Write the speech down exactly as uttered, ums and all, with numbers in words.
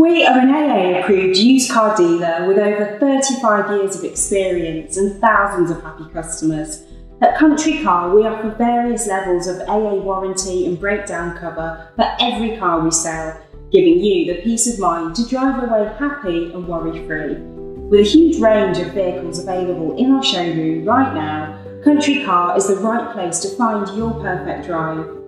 We are an A A-approved used car dealer with over thirty-five years of experience and thousands of happy customers. At Country Car, we offer various levels of A A warranty and breakdown cover for every car we sell, giving you the peace of mind to drive away happy and worry-free. With a huge range of vehicles available in our showroom right now, Country Car is the right place to find your perfect drive.